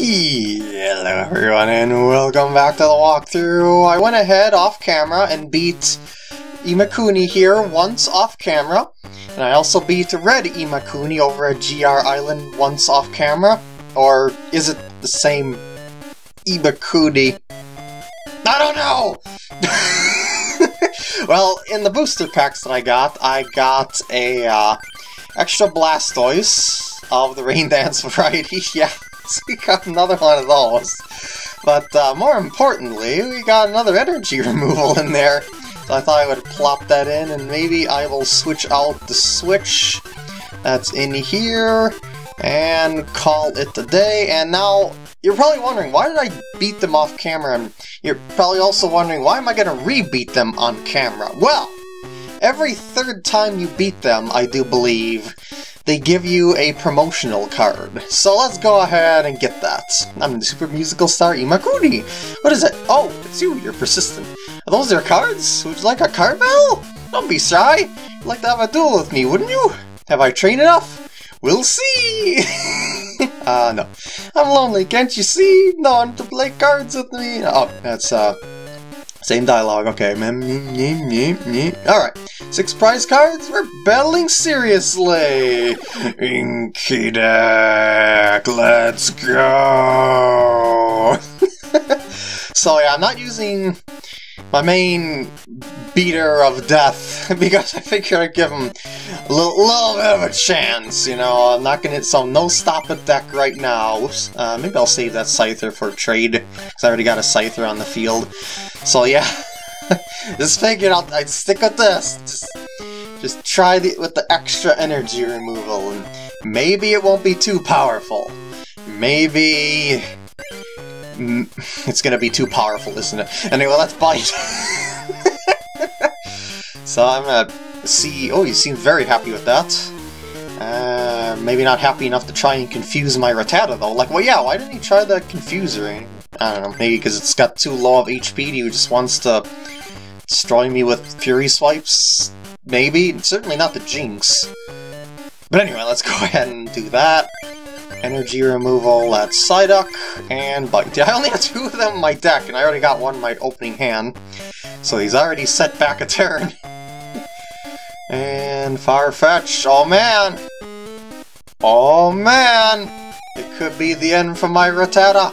Hello everyone and welcome back to the walkthrough. I went ahead off camera and beat Imakuni here once off camera, and I also beat Red Imakuni over at GR Island once off camera. Or is it the same Imakuni? I don't know! Well, in the booster packs that I got a extra Blastoise of the Rain Dance variety, yeah. We got another one of those, but more importantly, we got another energy removal in there, so I thought I would plop that in, and maybe I will switch out the switch that's in here, and call it a day. And now, you're probably wondering, why did I beat them off camera, and you're probably also wondering, why am I going to re-beat them on camera? Well, every third time you beat them, I do believe, they give you a promotional card. So let's go ahead and get that. I'm the Super Musical Star Imakuni. What is it? Oh, it's you. You're persistent. Are those your cards? Would you like a card battle? Don't be shy. You'd like to have a duel with me, wouldn't you? Have I trained enough? We'll see. No. I'm lonely. Can't you see? No one to play cards with me. Oh, that's same dialogue. Okay. Alright. 6 prize cards? We're battling seriously! Inky Deck, let's go! So yeah, I'm not using my main beater of death, because I figure I'd give him a little bit of a chance, you know. I'm not gonna, so no stop at deck right now. Oops, maybe I'll save that Scyther for trade, because I already got a Scyther on the field. So yeah. Just figured I'd stick with this. Just try it with the extra energy removal, and maybe it won't be too powerful. Maybe it's gonna be too powerful, isn't it? Anyway, let's bite. So I'm gonna see. Oh, you seem very happy with that. Maybe not happy enough to try and confuse my Rattata though. Like, well, yeah. Why didn't he try the confuser? I don't know. Maybe because it's got too low of HP. He just wants to destroy me with Fury Swipes? Maybe? Certainly not the Jinx. But anyway, let's go ahead and do that. Energy removal at Psyduck, and Bite. Yeah, I only have 2 of them in my deck, and I already got one in my opening hand. So he's already set back a turn. And Farfetch'd. Oh man! Oh man! It could be the end for my Rattata.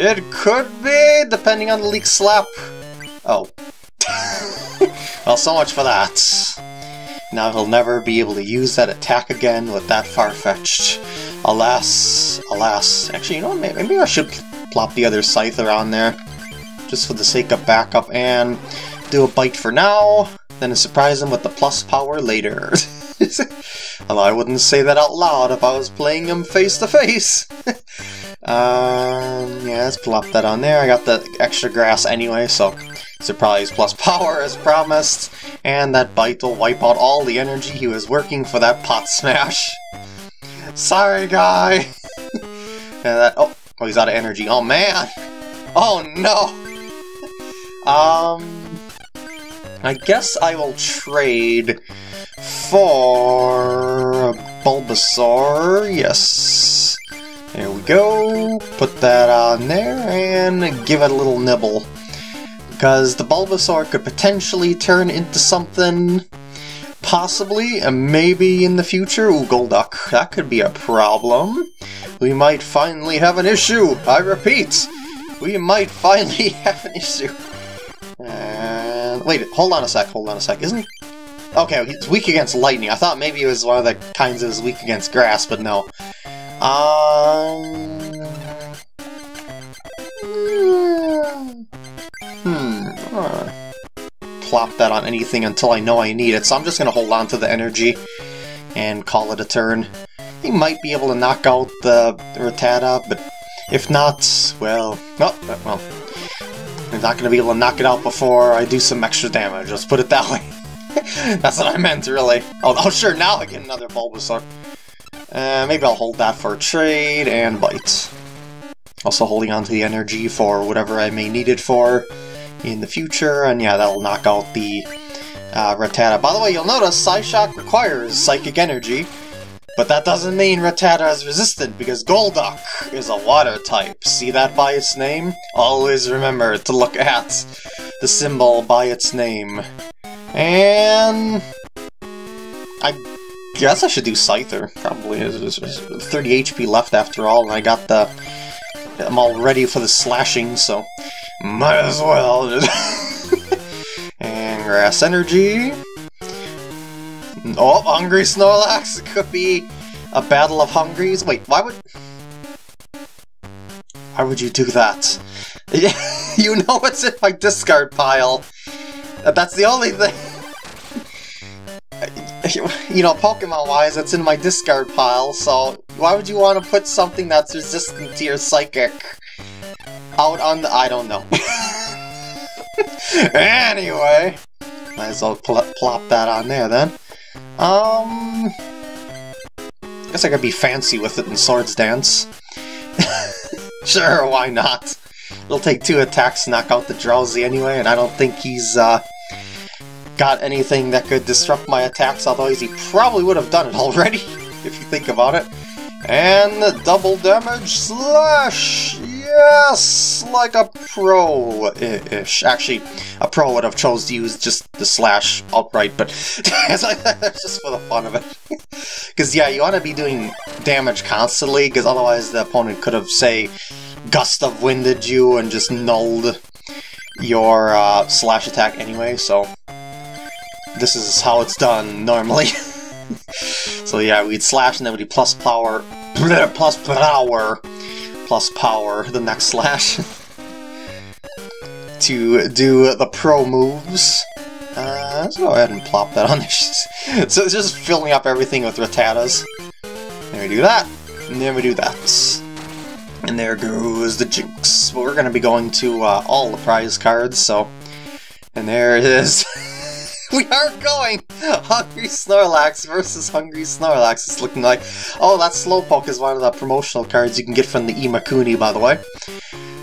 It could be, depending on the leak slap. Oh. Well, so much for that. Now he'll never be able to use that attack again with that Farfetch'd. Alas, alas. Actually, you know what, maybe I should plop the other Scyther on there. Just for the sake of backup, and do a bite for now, then surprise him with the plus power later. Although I wouldn't say that out loud if I was playing him face to face. Yeah, let's plop that on there. I got the extra grass anyway, so surprise plus power as promised, and that bite will wipe out all the energy he was working for that pot smash. Sorry, guy. And that, oh, he's out of energy. Oh man. Oh no. I guess I will trade for Bulbasaur. Yes. There we go, put that on there, and give it a little nibble. Because the Bulbasaur could potentially turn into something, possibly, and maybe in the future. Ooh, Golduck, that could be a problem. We might finally have an issue, I repeat! We might finally have an issue. And wait, hold on a sec, isn't... Okay, it's weak against lightning. I thought maybe it was one of the kinds that was weak against grass, but no. Plop that on anything until I know I need it, so I'm just gonna hold on to the energy and call it a turn. He might be able to knock out the Rattata, but if not, well... Oh, well... I'm not gonna be able to knock it out before I do some extra damage, let's put it that way. That's what I meant, really. Oh, sure, now I get another Bulbasaur. Maybe I'll hold that for trade, and bite. Also holding on to the energy for whatever I may need it for in the future, and yeah, that'll knock out the Rattata. By the way, you'll notice Psyshock requires psychic energy, But that doesn't mean Rattata is resistant, because Golduck is a water type. See that by its name? Always remember to look at the symbol by its name. And... I guess I should do Scyther, probably. There's 30 HP left after all, and I got the... I'm all ready for the slashing, so... might as well. And Grass Energy... oh, Hungry Snorlax! It could be a battle of hungries. Wait, why would... why would you do that? You know what's in my discard pile! That's the only thing! You know, Pokemon-wise, it's in my discard pile, so... why would you want to put something that's resistant to your psychic out on the... I don't know. Anyway! Might as well plop that on there, then. I guess I could be fancy with it in Swords Dance. Sure, why not? It'll take 2 attacks to knock out the Drowzee anyway, and I don't think he's, got anything that could disrupt my attacks, although he probably would have done it already, if you think about it. And the double damage slash! Yes! Like a pro-ish. Actually, a pro would have chose to use just the slash outright, but that's just for the fun of it. Because, yeah, you want to be doing damage constantly, because otherwise the opponent could have, say, Gust of Winded you and just nulled your slash attack anyway, so... this is how it's done normally. So yeah, we'd slash and then we'd do plus power, plus power, the next slash to do the pro moves. Let's go ahead and plop that on there. So it's just filling up everything with Rattatas. Then we do that, and then we do that. And there goes the Jinx. Well, we're going to be going to all the prize cards, so... and there it is. We are going! Hungry Snorlax versus Hungry Snorlax. It's looking like... oh, that Slowpoke is one of the promotional cards you can get from the Imakuni, by the way.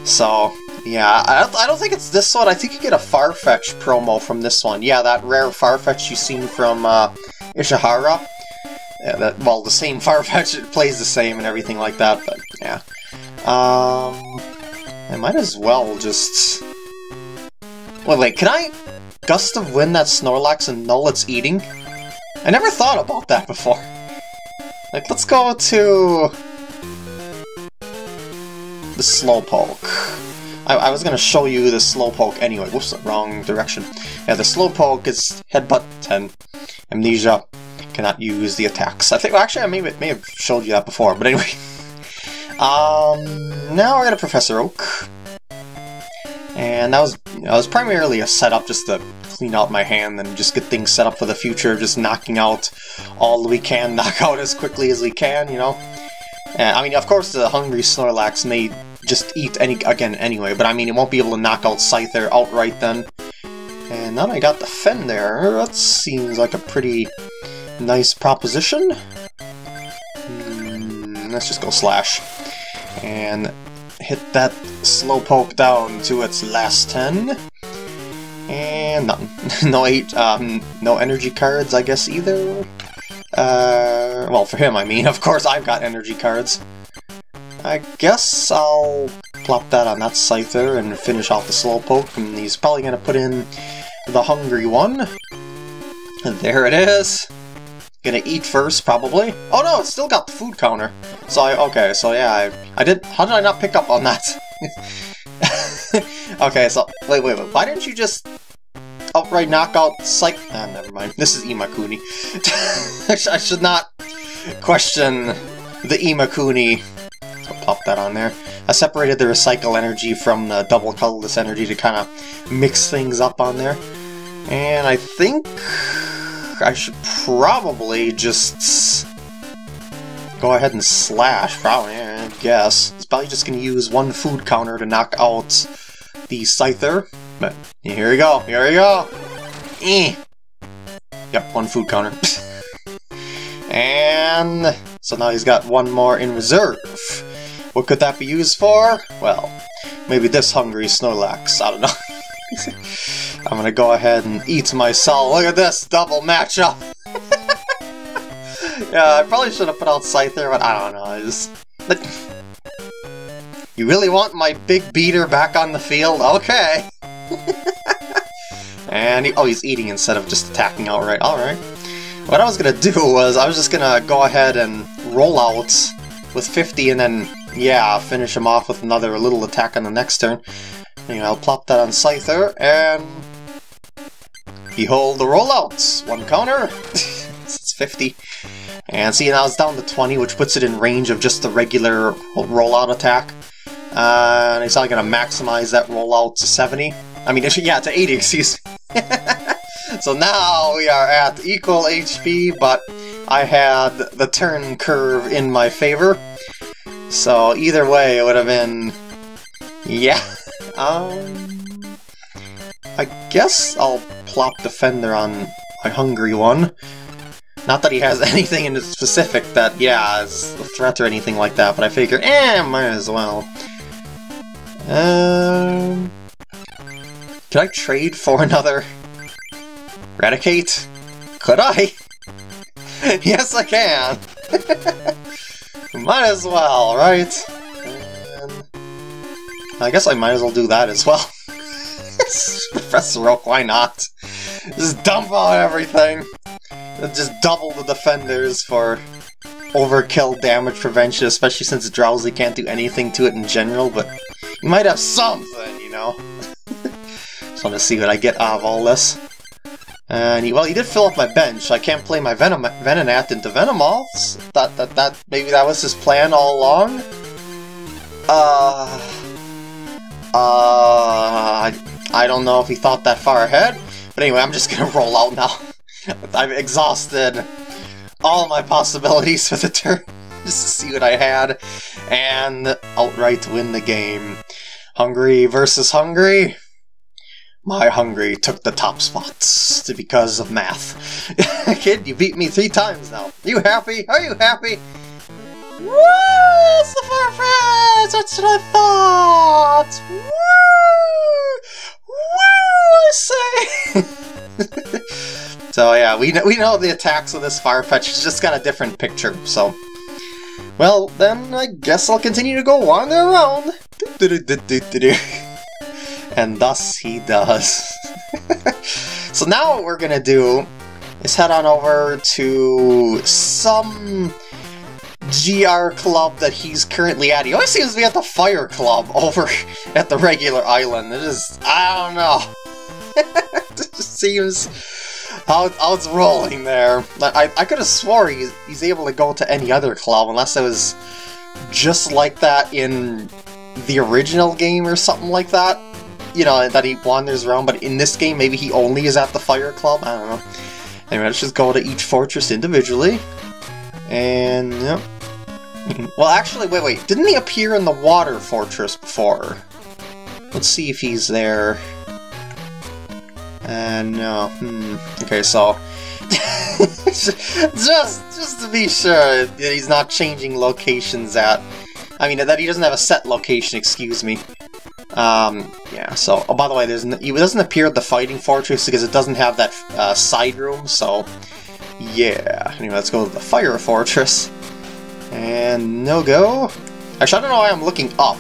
So, yeah, I don't think it's this one. I think you get a Farfetch'd promo from this one. Yeah, that rare Farfetch'd you seen from Ishihara. Yeah, that, well, the same Farfetch'd, it plays the same and everything like that, but yeah. I might as well just... Wait, can I... Gust of Wind that Snorlax and null its eating? I never thought about that before. Like, let's go to... the Slowpoke. I was gonna show you the Slowpoke anyway. Whoops, wrong direction. Yeah, the Slowpoke is Headbutt 10. Amnesia cannot use the attacks. I think, well, actually, I may have showed you that before, but anyway. Now we're gonna Professor Oak. And that was primarily a setup just to clean out my hand and just get things set up for the future, just knocking out all we can, knock out as quickly as we can, you know? And, I mean, of course the Hungry Snorlax may just eat again anyway, but I mean, it won't be able to knock out Scyther outright then. And now that I got Defender, that seems like a pretty nice proposition. Let's just go Slash. And... hit that Slowpoke down to its last 10, and nothing. No no energy cards, I guess, either. Well, for him, I mean. Of course, I've got energy cards. I guess I'll plop that on that Scyther and finish off the Slowpoke, and he's probably gonna put in the hungry one. And there it is. Gonna eat first, probably. Oh no, it's still got the food counter. So okay, so yeah, I did. How did I not pick up on that? Okay, so wait. Why didn't you just outright knock out Psych? Ah, never mind. This is Imakuni. I should not question the Imakuni. I'll pop that on there. I separated the recycle energy from the double colorless energy to kind of mix things up on there, and I think. I should probably just go ahead and slash, probably, I guess. It's probably just going to use one food counter to knock out the Scyther. But here we go, here we go! Yep, one food counter. And so now he's got one more in reserve. What could that be used for? Well, maybe this Hungry Snorlax, I don't know. I'm gonna go ahead and eat myself. Look at this double matchup. Yeah, I probably should have put out Scyther, but I don't know. You really want my big beater back on the field? Okay! And he's eating instead of just attacking outright. Alright. What I was gonna do was, I was just gonna go ahead and roll out with 50 and then, yeah, finish him off with another little attack on the next turn. Anyway, I'll plop that on Scyther, and... behold the rollouts! One counter! It's 50. And see, now it's down to 20, which puts it in range of just the regular rollout attack. And it's not going to maximize that rollout to 70. I mean, yeah, to 80, excuse me. So now we are at equal HP, but I had the turn curve in my favor. So either way, it would have been... yeah. I guess I'll plop Defender on my hungry one. Not that he has anything in specific that, yeah, is a threat or anything like that, but I figure, might as well. Can I trade for another Raticate? Could I? Yes, I can! Might as well, right? I guess I might as well do that as well. Professor Oak, why not? Just dump out everything! Just double the defenders for overkill damage prevention, especially since Drowzee can't do anything to it in general, but you might have something, you know? Just want to see what I get out of all this. And, well, he did fill up my bench, so I can't play my Venonat into Venomoth. Maybe that was his plan all along? I don't know if he thought that far ahead, but anyway, I'm just gonna roll out now. I've exhausted all my possibilities for the turn, just to see what I had, and outright win the game. Hungry versus Hungry. My Hungry took the top spots because of math. Kid, you beat me 3 times now. You happy? Are you happy? Woo! It's the Farfetch'd! That's what I thought! Woo! Woo! I say! So yeah, we know the attacks of this Farfetch'd, it's just got a different picture, so... well, then I guess I'll continue to go wander around! And thus he does. So now what we're gonna do is head on over to some GR club that he's currently at. He always seems to be at the fire club over at the regular island. It is... I don't know. It just seems... how it's rolling there. I could have swore he's able to go to any other club, unless it was just like that in the original game or something like that. You know, that he wanders around, but in this game maybe he only is at the fire club, I don't know. Anyway, let's just go to each fortress individually. And... yep. Well, actually, wait, didn't he appear in the water fortress before? Let's see if he's there. And no, okay, so just to be sure that he's not changing locations at, I mean, that he doesn't have a set location, excuse me. Yeah, so, oh, by the way, he doesn't appear at the Fighting Fortress because it doesn't have that side room, so, yeah. Anyway, let's go to the Fire Fortress. And no go. Actually, I don't know why I'm looking up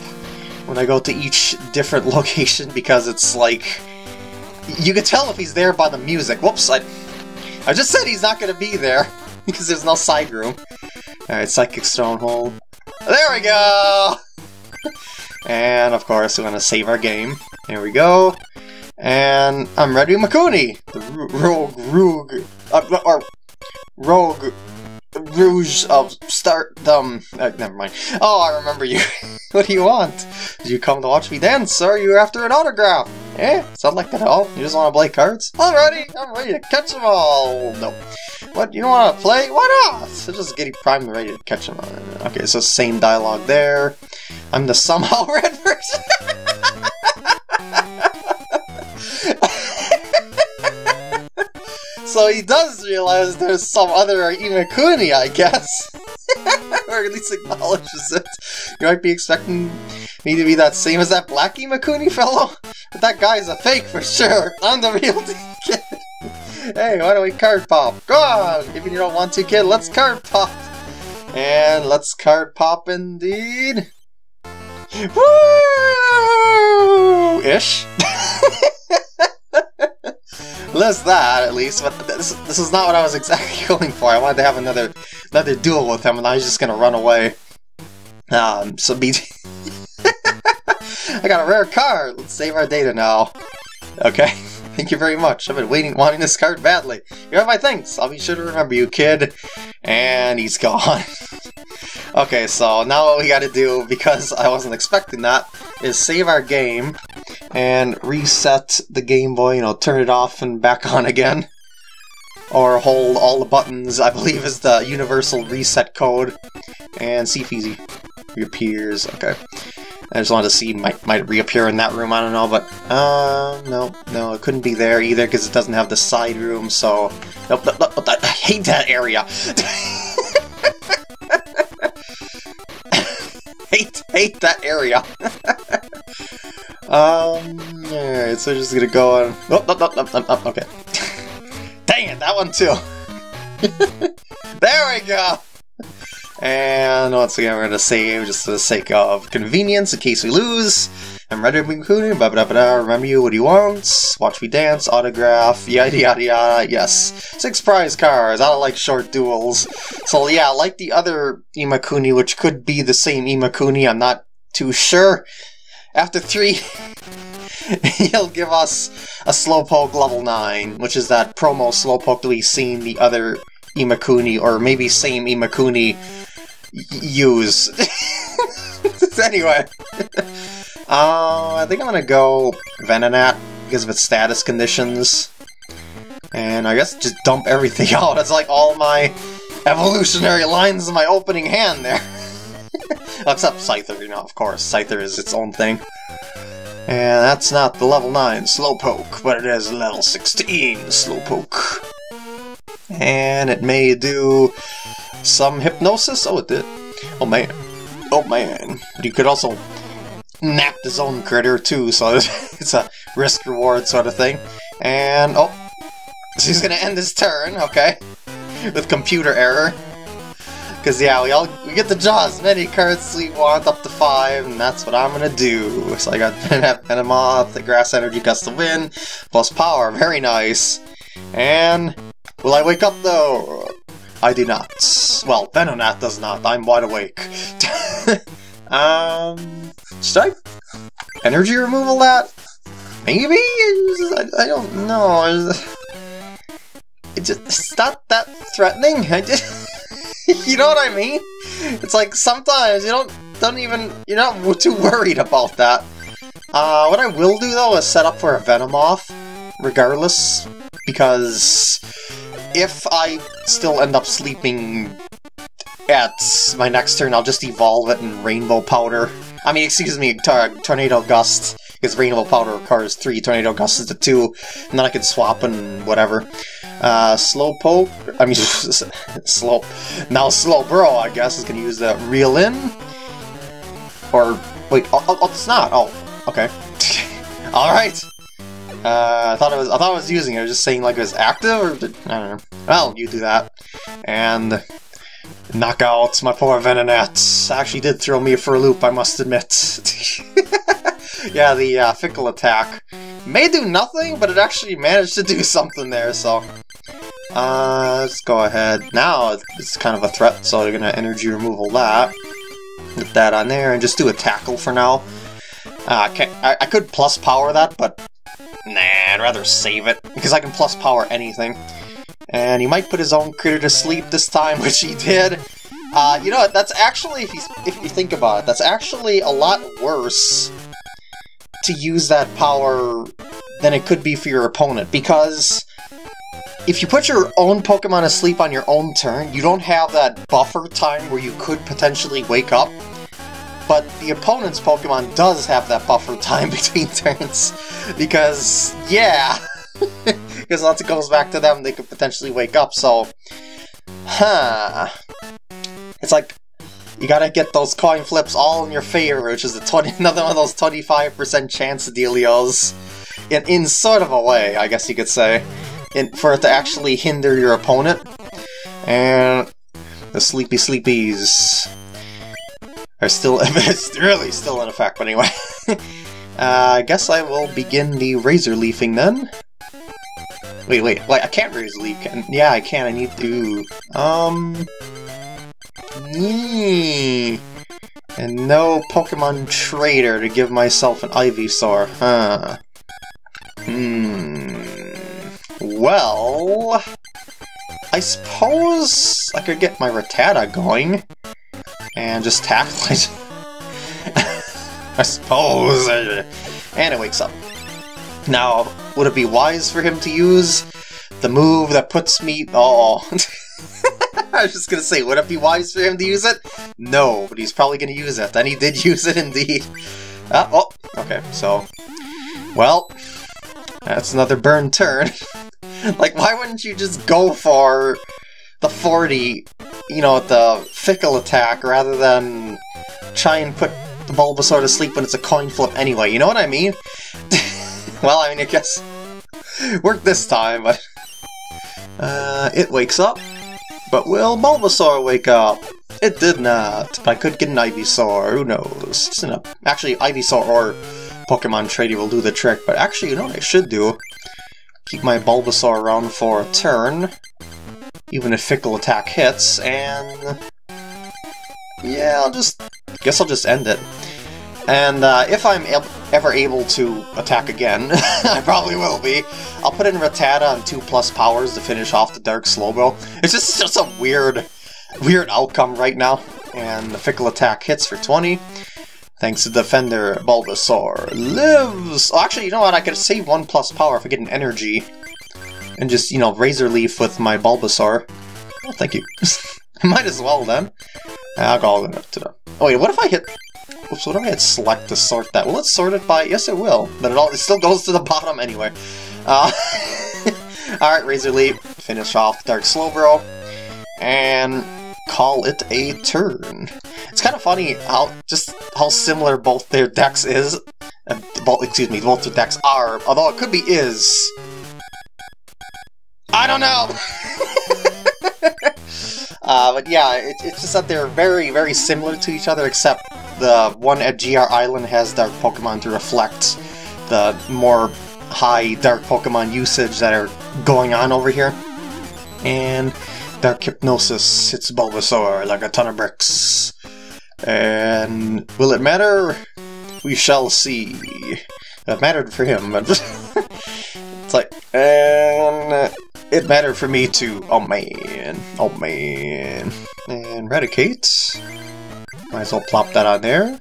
when I go to each different location, because it's like... you can tell if he's there by the music. Whoops, I just said he's not going to be there, because there's no side room. Alright, Psychic Stronghold. There we go! And, of course, we're going to save our game. There we go. And I'm ready, Imakuni! The Rogue Rouge of Stardom. Never mind. Oh, I remember you. What do you want? Did you come to watch me dance, sir? You're after an autograph. Eh? Sound like that at all? You just want to play cards? Alrighty, I'm ready to catch them all. No. What? You don't want to play? Why not? So just getting primed and ready to catch them all. Okay, so same dialogue there. I'm the somehow red version. So he does realize there's some other Imakuni, I guess. Or at least acknowledges it. You might be expecting me to be that same as that black Imakuni fellow? But that guy's a fake for sure. I'm the real deal. Hey, why don't we card pop? Go on! Even you don't want to, kid, let's card pop! And let's card pop indeed! Woo! Ish. List that, at least, but this is not what I was exactly going for. I wanted to have another duel with him, and I was just gonna run away. So BG... I got a rare card! Let's save our data now. Okay, thank you very much. I've been wanting this card badly. You have my thanks! I'll be sure to remember you, kid. And he's gone. Okay, so now what we gotta do, because I wasn't expecting that, is save our game and reset the Game Boy, you know, turn it off and back on again. Or hold all the buttons, I believe is the universal reset code. And see if he reappears, okay. I just wanted to see, might reappear in that room, I don't know, but, no, it couldn't be there either, because it doesn't have the side room, so... Nope, I hate that area! Hate that area. Alright, so we're just gonna go on. Nope, okay. Dang it, that one too. There we go. And once again, we're gonna save just for the sake of convenience in case we lose. I'm ready to be included. Remember you what he wants. Watch me dance. Autograph. Yada yada yada. Yes. 6 prize cards. I don't like short duels. So yeah, like the other Imakuni, which could be the same Imakuni, I'm not too sure. After 3, he'll give us a Slowpoke level 9, which is that promo Slowpoke that we've seen the other Imakuni, or maybe same Imakuni, use. Anyway. I think I'm gonna go Venonat because of its status conditions. And I guess just dump everything out. It's like all my evolutionary lines in my opening hand there. Except Scyther, you know, of course. Scyther is its own thing. And that's not the level 9 Slowpoke, but it is level 16 Slowpoke. And it may do some hypnosis. Oh, it did. Oh, man. Oh, man. You could also napped his own critter too, so it's a risk-reward sort of thing. And, oh, so he's gonna end his turn, okay, with computer error. Because, yeah, we get to draw as many cards we want, up to 5, and that's what I'm gonna do. So I got Venomoth, the Grass Energy, Gust of Wind, Plus Power, very nice. And, will I wake up though? I do not. Well, Venonat does not, I'm wide awake. Should I energy removal that? Maybe? I don't know. It's not that threatening. You know what I mean? It's like sometimes you don't even, you're not too worried about that. What I will do though is set up for a Venomoth, regardless, because if I still end up sleeping at my next turn, I'll just evolve it in Rainbow Powder. I mean, excuse me, Tornado Gust, because Rainbow Powder requires 3, Tornado Gust is the 2, and then I can swap and whatever. Slowpoke, I mean, now Slowbro, I guess, is going to use the Reel In, or, wait, oh, it's not, oh, okay. Alright, I thought it was using it, I was just saying, like, it was active, or, I don't know, well, you do that, and... Knockouts, my poor Venonat. Actually did throw me for a loop, I must admit. Yeah, the Fickle Attack may do nothing, but it actually managed to do something there, so... let's go ahead. Now, it's kind of a threat, so you're gonna energy removal that. Put that on there, and just do a tackle for now. I could plus power that, but... Nah, I'd rather save it, because I can plus power anything. And he might put his own critter to sleep this time, which he did. You know what, that's actually, if you think about it, that's actually a lot worse to use that power than it could be for your opponent, because if you put your own Pokemon asleep on your own turn, you don't have that buffer time where you could potentially wake up, but the opponent's Pokemon does have that buffer time between turns, because, yeah... Because once it goes back to them, they could potentially wake up, so... Huh... It's like, you gotta get those coin flips all in your favor, which is another one of those 25% chance dealios. In sort of a way, I guess you could say. for it to actually hinder your opponent. And the Sleepy Sleepies are still, it's really still in effect, but anyway. I guess I will begin the Razor Leafing then. Wait, like, I can't Razor Leaf, yeah, I can, I need to, and no Pokemon Trader to give myself an Ivysaur, huh? Well, I suppose I could get my Rattata going and just tackle it. I suppose. And it wakes up. Now, would it be wise for him to use the move that puts me... Oh. I was just gonna say, would it be wise for him to use it? No, but he's probably gonna use it. And he did use it indeed. Okay, so... Well... That's another burn turn. Like, why wouldn't you just go for the 40, you know, the Fickle Attack, rather than try and put the Bulbasaur to sleep when it's a coin flip anyway, you know what I mean? Well, I mean, I guess it worked this time, but... it wakes up, but will Bulbasaur wake up? It did not, but I could get an Ivysaur, who knows? It's enough. Actually, Ivysaur or... Pokemon Trader will do the trick, but actually, you know what I should do? Keep my Bulbasaur around for a turn, even if Fickle Attack hits, and... Yeah, I'll just end it. And if I'm ever able to attack again, I probably will be, I'll put in Rattata and 2+ powers to finish off the Dark Slowbro. It's just a weird outcome right now, and the Fickle Attack hits for 20. Thanks to Defender, Bulbasaur lives! Oh, actually, you know what? I could save 1+ power if I get an energy. And just, you know, Razor Leaf with my Bulbasaur. Oh, thank you. I might as well, then. I'll go all the way up to them. Oh, wait, what if I hit... Oops, what if I hit Select to sort that? Will it sort it by... Yes, it will. But it still goes to the bottom anyway. Alright, Razor Leaf. Finish off Dark Slowbro. And... call it a turn. It's kind of funny how similar both their decks is. Both their decks are. Although it could be is. I don't know. But yeah, it's just that they're very, very similar to each other, except the one at GR Island has dark Pokemon to reflect the more high dark Pokemon usage that are going on over here. And. Dark Hypnosis hits Bulbasaur like a ton of bricks. And will it matter? We shall see. It mattered for him, but it's like, and it mattered for me too. Oh man, oh man. And Raticate. Might as well plop that on there.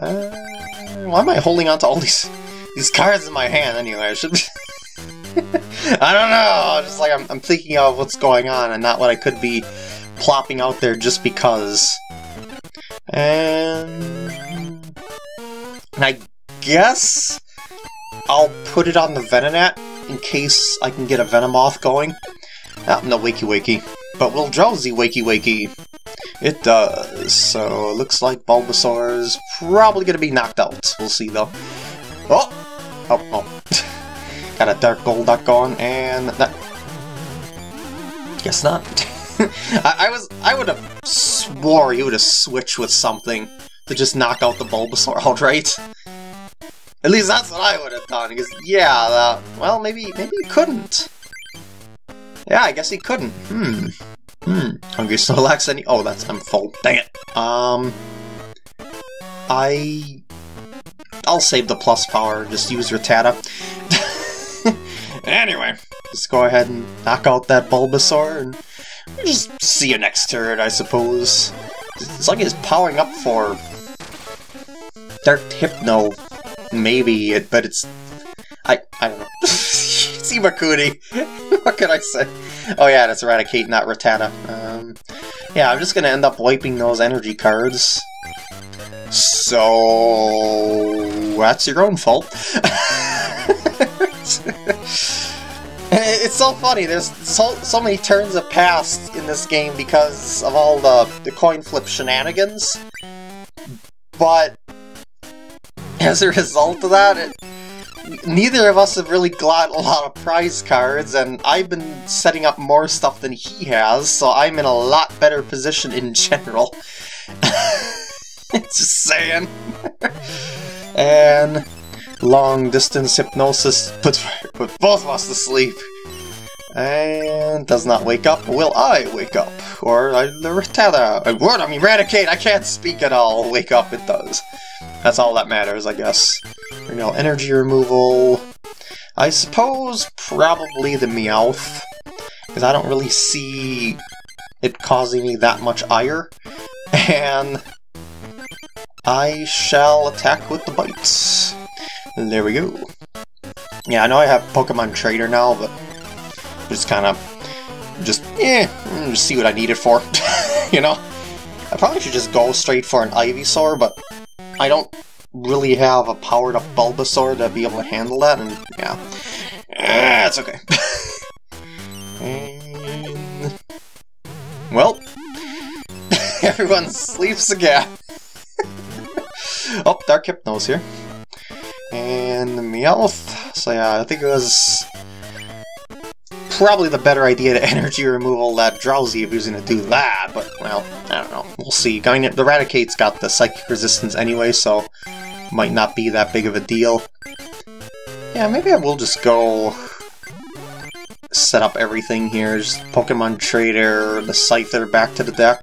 Why am I holding on to all these cards in my hand anyway? I should. I don't know, just like I'm thinking of what's going on and not what I could be plopping out there just because. And I guess I'll put it on the Venonat in case I can get a Venomoth going. Oh, no, Wakey Wakey. But will Drowzee Wakey Wakey? It does, so it looks like Bulbasaur's probably going to be knocked out. We'll see though. Oh. Got a Dark Golduck going, and that... Guess not. I would have swore he would have switched with something to just knock out the Bulbasaur outright. At least that's what I would have done, because, yeah, well, maybe he couldn't. Yeah, I guess he couldn't. Hungry Snorlax any... Oh, that's... I'm full. Dang it. I'll save the plus power, just use Rattata. Anyway, let's go ahead and knock out that Bulbasaur, and we'll just see you next turn, I suppose. It's like he's powering up for Dark Hypno, maybe, but it's... I don't know. It's Imakuni. What can I say? Oh yeah, that's Raticate, not Rattata. Yeah, I'm just gonna end up wiping those energy cards. So... that's your own fault. It's so funny, there's so many turns have passed in this game because of all the coin flip shenanigans, but as a result of that, neither of us have really got a lot of prize cards, and I've been setting up more stuff than he has, so I'm in a lot better position in general. Just saying. And long distance hypnosis put both of us to sleep. And does not wake up. Will I wake up? Or the Rattata? I mean, Raticate, I can't speak at all. Wake up, it does. That's all that matters, I guess. You know, energy removal. I suppose probably the Meowth, because I don't really see it causing me that much ire. And I shall attack with the bites. There we go. Yeah, I know I have Pokemon Trader now, but just kind of, just see what I need it for, you know? I probably should just go straight for an Ivysaur, but I don't really have a powered-up Bulbasaur to be able to handle that, and yeah. It's okay. And well, everyone sleeps again. Oh, Dark Hypno's here. And Meowth, so yeah, I think it was probably the better idea to energy removal that Drowzee if he was going to do that, but, well, I don't know. We'll see. The Raticate's got the psychic resistance anyway, so might not be that big of a deal. Yeah, maybe I will just go set up everything here. Just Pokemon Trader, the Scyther back to the deck,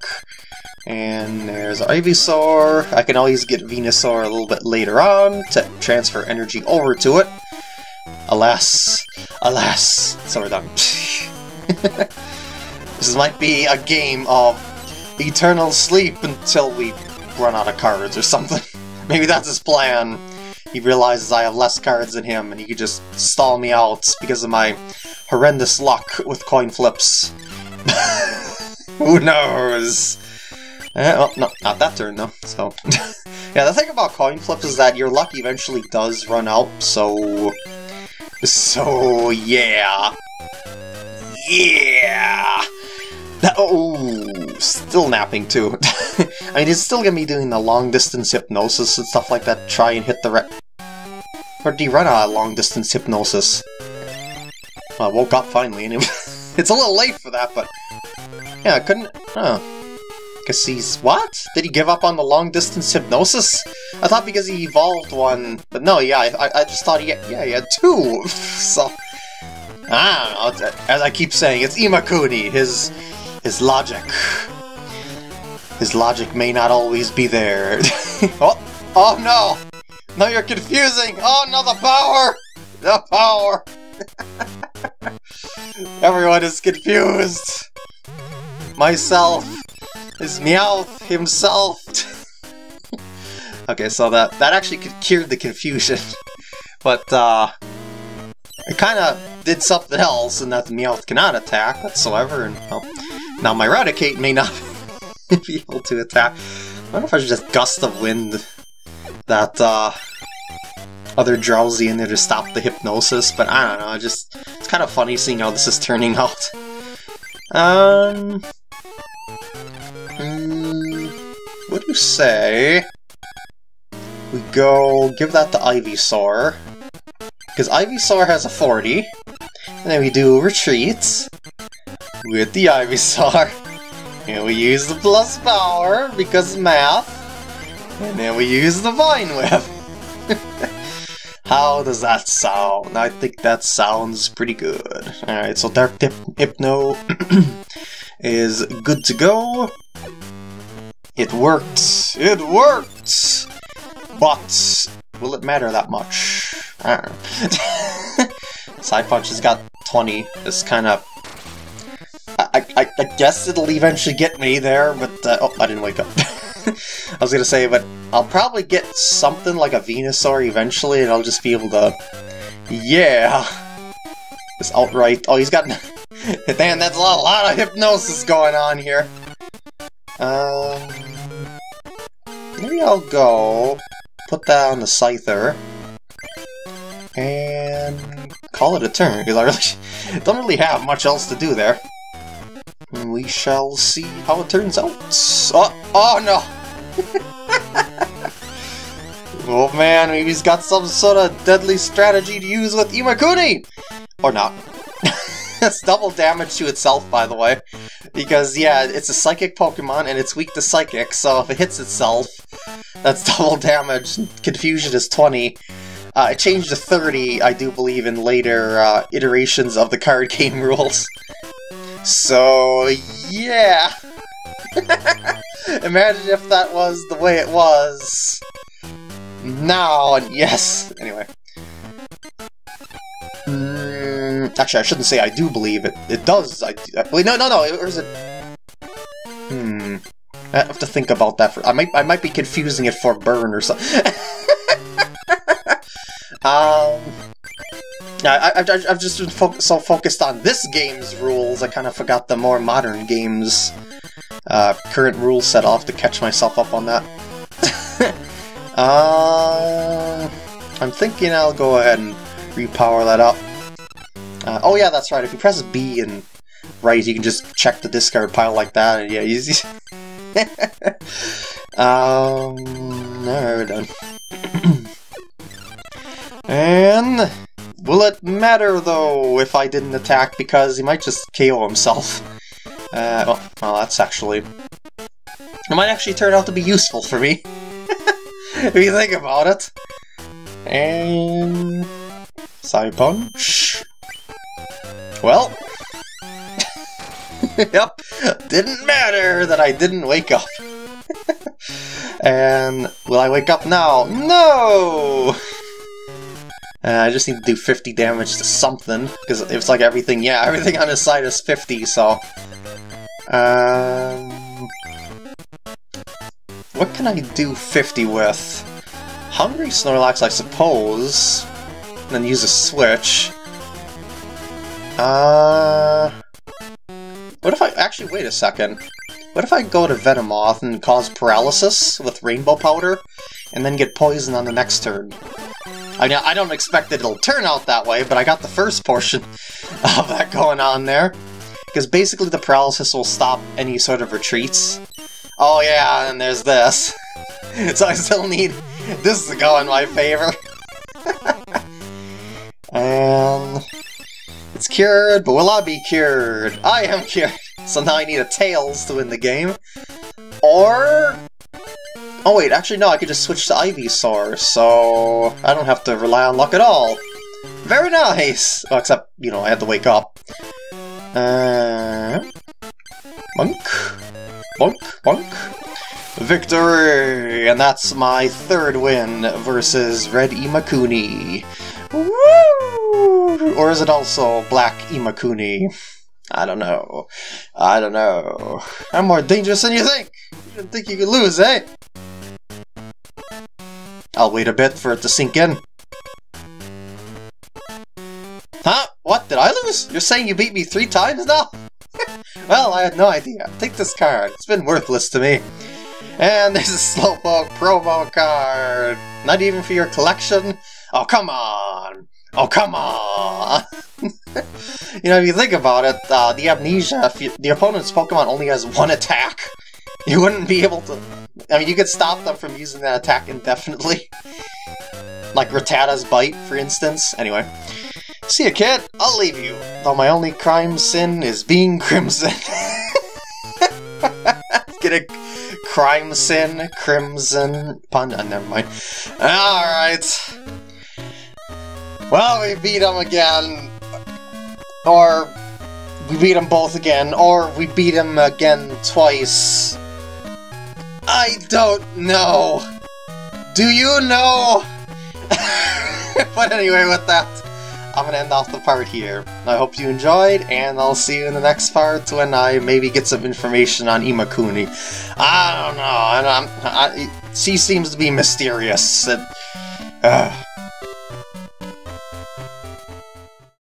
and there's Ivysaur. I can always get Venusaur a little bit later on to transfer energy over to it. Alas, alas, so we're done. This might be a game of eternal sleep until we run out of cards or something. Maybe that's his plan. He realizes I have less cards than him and he could just stall me out because of my horrendous luck with coin flips. Who knows? Well, no, not that turn though, so... Yeah, the thing about coin flips is that your luck eventually does run out, so... So, yeah. Yeah! Oh, still napping too. I mean, it's still gonna be doing the long distance hypnosis and stuff like that. Try and hit the Or did he run out of long distance hypnosis? Well, I woke up finally, and it's a little late for that, but. Yeah, I couldn't. Huh. Because he's. What? Did he give up on the long distance hypnosis? I thought because he evolved one, but no, yeah, I just thought he had two, so... I don't know, as I keep saying, it's Imakuni, his logic. His logic may not always be there. Oh no! No, you're confusing! Oh no, the power! The power! Everyone is confused! Myself, his Meowth himself. Okay, so that actually cured the confusion, but it kind of did something else in that the Meowth cannot attack whatsoever, and well, now my Raticate may not be able to attack. I wonder if I should just Gust of Wind that other Drowsy in there to stop the hypnosis, but I don't know, it's kind of funny seeing how this is turning out. What do you say? We go give that to Ivysaur, because Ivysaur has a 40, and then we do retreats with the Ivysaur, and we use the plus power because math, and then we use the vine whip. How does that sound? I think that sounds pretty good. Alright, so Dark Hypno is good to go. It worked! It worked! But will it matter that much? I don't know. Side Punch has got 20. It's kind of... I guess it'll eventually get me there, but... oh, I didn't wake up. I was gonna say, but I'll probably get something like a Venusaur eventually, and I'll just be able to... Yeah! Just outright... Oh, he's got... Damn, that's a lot of hypnosis going on here. Maybe I'll go put that on the Scyther and call it a turn, because I really don't really have much else to do there. We shall see how it turns out. Oh no! Oh man, maybe he's got some sort of deadly strategy to use with Imakuni! Or not. It's double damage to itself, by the way. Because, yeah, it's a psychic Pokemon, and it's weak to psychic, so if it hits itself, that's double damage. Confusion is 20. It changed to 30, I do believe, in later iterations of the card game rules. So, yeah. Imagine if that was the way it was. Now, and yes. Anyway. Actually, I shouldn't say I do believe it. It does. Wait, no. I have to think about that. I might be confusing it for burn or something. I've just been so focused on this game's rules, I kind of forgot the more modern game's current rule set. I'll have to catch myself up on that. I'm thinking I'll go ahead and repower that up. Oh yeah, that's right, if you press B and right, you can just check the discard pile like that, and yeah, easy. Alright, we're done. And... will it matter, though, if I didn't attack, because he might just KO himself. Well, that's actually... it might actually turn out to be useful for me. If you think about it. And... side punch. Well... yep, didn't matter that I didn't wake up. And... will I wake up now? No! I just need to do 50 damage to something, because it's like everything, yeah, everything on his side is 50, so... what can I do 50 with? Hungry Snorlax, I suppose, and then use a switch. What if I... actually, wait a second. What if I go to Venomoth and cause paralysis with Rainbow Powder, and then get poisoned on the next turn? I mean, I don't expect that it'll turn out that way, but I got the first portion of that going on there. Because basically the paralysis will stop any sort of retreats. Oh yeah, and there's this. So I still need... this to go in my favor. And... it's cured, but will I be cured? I am cured! So now I need a Tails to win the game. Or... oh wait, actually no, I could just switch to Ivysaur, so I don't have to rely on luck at all. Very nice! Well, except, you know, I had to wake up. Bonk. Bonk. Bonk. Victory! And that's my third win versus Red Imakuni. Woo! Or is it also Black Imakuni? I don't know. I don't know. I'm more dangerous than you think! You didn't think you could lose, eh? I'll wait a bit for it to sink in. Huh? What? Did I lose? You're saying you beat me 3 times now? Well, I had no idea. Take this card. It's been worthless to me. And there's a Slowpoke promo card. Not even for your collection? Oh, come on! Oh, come on! You know, if you think about it, the Amnesia, if the opponent's Pokemon only has 1 attack. You wouldn't be able to... I mean, you could stop them from using that attack indefinitely. Like Rattata's Bite, for instance. Anyway. See ya, kid. I'll leave you. Though my only crime sin is being crimson. Get a crime sin, crimson... pun? Never mind. Alright. Well, we beat him again. Or... we beat them both again, or we beat him again twice. I don't know. Do you know? But anyway, with that, I'm gonna end off the part here. I hope you enjoyed, and I'll see you in the next part when I maybe get some information on Imakuni. I don't know. She seems to be mysterious. And,